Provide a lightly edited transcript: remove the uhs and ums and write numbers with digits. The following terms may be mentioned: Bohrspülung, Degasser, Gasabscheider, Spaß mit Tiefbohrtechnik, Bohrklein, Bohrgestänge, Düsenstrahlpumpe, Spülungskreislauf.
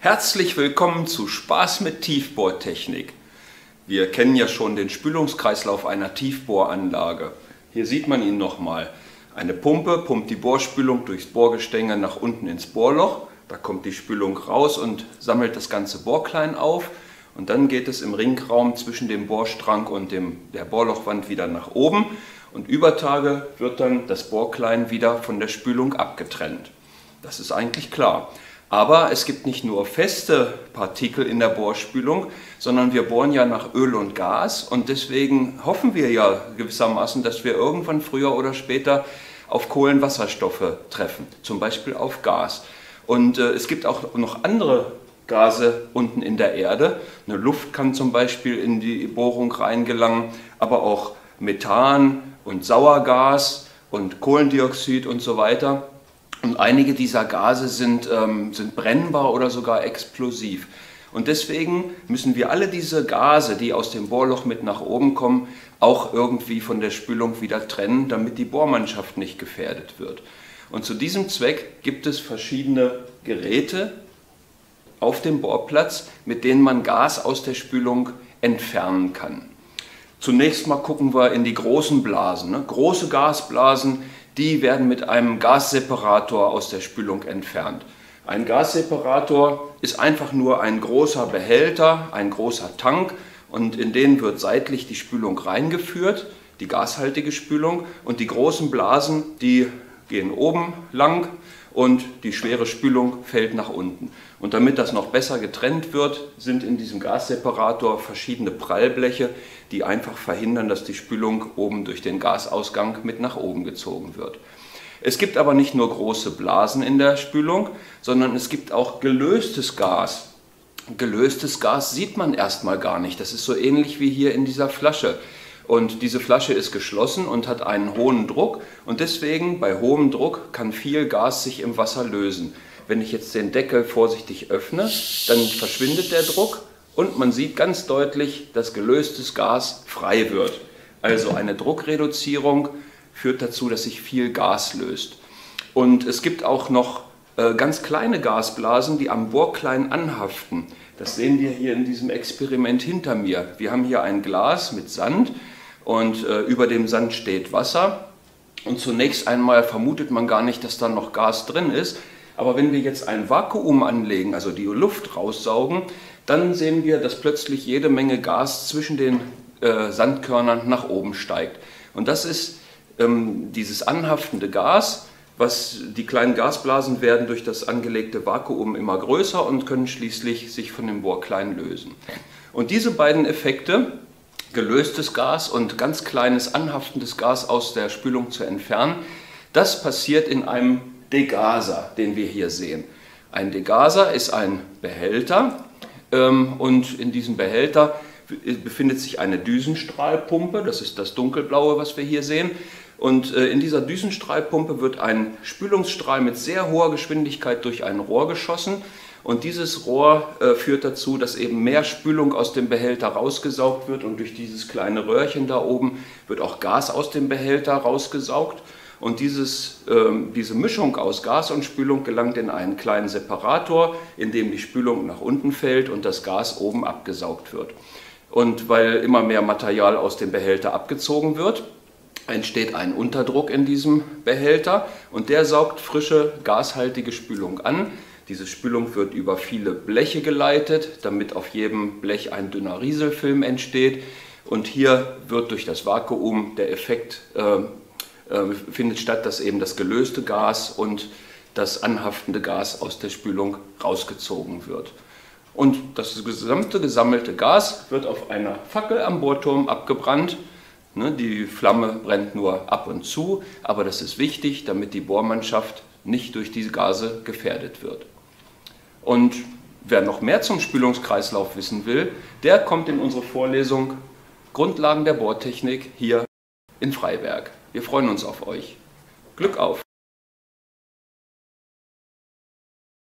Herzlich willkommen zu Spaß mit Tiefbohrtechnik. Wir kennen ja schon den Spülungskreislauf einer Tiefbohranlage. Hier sieht man ihn nochmal. Eine Pumpe pumpt die Bohrspülung durchs Bohrgestänge nach unten ins Bohrloch. Da kommt die Spülung raus und sammelt das ganze Bohrklein auf. Und dann geht es im Ringraum zwischen dem Bohrstrang und der Bohrlochwand wieder nach oben. Und über Tage wird dann das Bohrklein wieder von der Spülung abgetrennt. Das ist eigentlich klar. Aber es gibt nicht nur feste Partikel in der Bohrspülung, sondern wir bohren ja nach Öl und Gas und deswegen hoffen wir ja gewissermaßen, dass wir irgendwann früher oder später auf Kohlenwasserstoffe treffen, zum Beispiel auf Gas. Und es gibt auch noch andere Gase unten in der Erde. Eine Luft kann zum Beispiel in die Bohrung reingelangen, aber auch Methan und Sauergas und Kohlendioxid und so weiter. Und einige dieser Gase sind brennbar oder sogar explosiv. Und deswegen müssen wir alle diese Gase, die aus dem Bohrloch mit nach oben kommen, auch irgendwie von der Spülung wieder trennen, damit die Bohrmannschaft nicht gefährdet wird. Und zu diesem Zweck gibt es verschiedene Geräte auf dem Bohrplatz, mit denen man Gas aus der Spülung entfernen kann. Zunächst mal gucken wir in die großen Blasen, ne? Große Gasblasen, die werden mit einem Gasseparator aus der Spülung entfernt. Ein Gasseparator ist einfach nur ein großer Behälter, ein großer Tank, und in den wird seitlich die Spülung reingeführt, die gashaltige Spülung, und die großen Blasen, die gehen oben lang und die schwere Spülung fällt nach unten. Und damit das noch besser getrennt wird, sind in diesem Gasseparator verschiedene Prallbleche, die einfach verhindern, dass die Spülung oben durch den Gasausgang mit nach oben gezogen wird. Es gibt aber nicht nur große Blasen in der Spülung, sondern es gibt auch gelöstes Gas. Gelöstes Gas sieht man erstmal gar nicht. Das ist so ähnlich wie hier in dieser Flasche. Und diese Flasche ist geschlossen und hat einen hohen Druck, und deswegen bei hohem Druck kann viel Gas sich im Wasser lösen. Wenn ich jetzt den Deckel vorsichtig öffne, dann verschwindet der Druck und man sieht ganz deutlich, dass gelöstes Gas frei wird. Also eine Druckreduzierung führt dazu, dass sich viel Gas löst. Und es gibt auch noch ganz kleine Gasblasen, die am Bohrklein anhaften. Das sehen wir hier in diesem Experiment hinter mir. Wir haben hier ein Glas mit Sand und über dem Sand steht Wasser. Und zunächst einmal vermutet man gar nicht, dass da noch Gas drin ist. Aber wenn wir jetzt ein Vakuum anlegen, also die Luft raussaugen, dann sehen wir, dass plötzlich jede Menge Gas zwischen den Sandkörnern nach oben steigt. Und das ist dieses anhaftende Gas. Die kleinen Gasblasen werden durch das angelegte Vakuum immer größer und können schließlich sich von dem Bohrklein lösen. Und diese beiden Effekte, gelöstes Gas und ganz kleines anhaftendes Gas aus der Spülung zu entfernen, das passiert in einem Degasser, den wir hier sehen. Ein Degasser ist ein Behälter, und in diesem Behälter befindet sich eine Düsenstrahlpumpe, das ist das dunkelblaue, was wir hier sehen. Und in dieser Düsenstrahlpumpe wird ein Spülungsstrahl mit sehr hoher Geschwindigkeit durch ein Rohr geschossen. Und dieses Rohr führt dazu, dass eben mehr Spülung aus dem Behälter rausgesaugt wird. Und durch dieses kleine Röhrchen da oben wird auch Gas aus dem Behälter rausgesaugt. Und diese Mischung aus Gas und Spülung gelangt in einen kleinen Separator, in dem die Spülung nach unten fällt und das Gas oben abgesaugt wird. Und weil immer mehr Material aus dem Behälter abgezogen wird, entsteht ein Unterdruck in diesem Behälter, und der saugt frische, gashaltige Spülung an. Diese Spülung wird über viele Bleche geleitet, damit auf jedem Blech ein dünner Rieselfilm entsteht. Und hier wird durch das Vakuum der Effekt findet statt, dass eben das gelöste Gas und das anhaftende Gas aus der Spülung rausgezogen wird. Und das gesamte gesammelte Gas wird auf einer Fackel am Bohrturm abgebrannt. Die Flamme brennt nur ab und zu, aber das ist wichtig, damit die Bohrmannschaft nicht durch diese Gase gefährdet wird. Und wer noch mehr zum Spülungskreislauf wissen will, der kommt in unsere Vorlesung Grundlagen der Bohrtechnik hier in Freiberg. Wir freuen uns auf euch. Glück auf!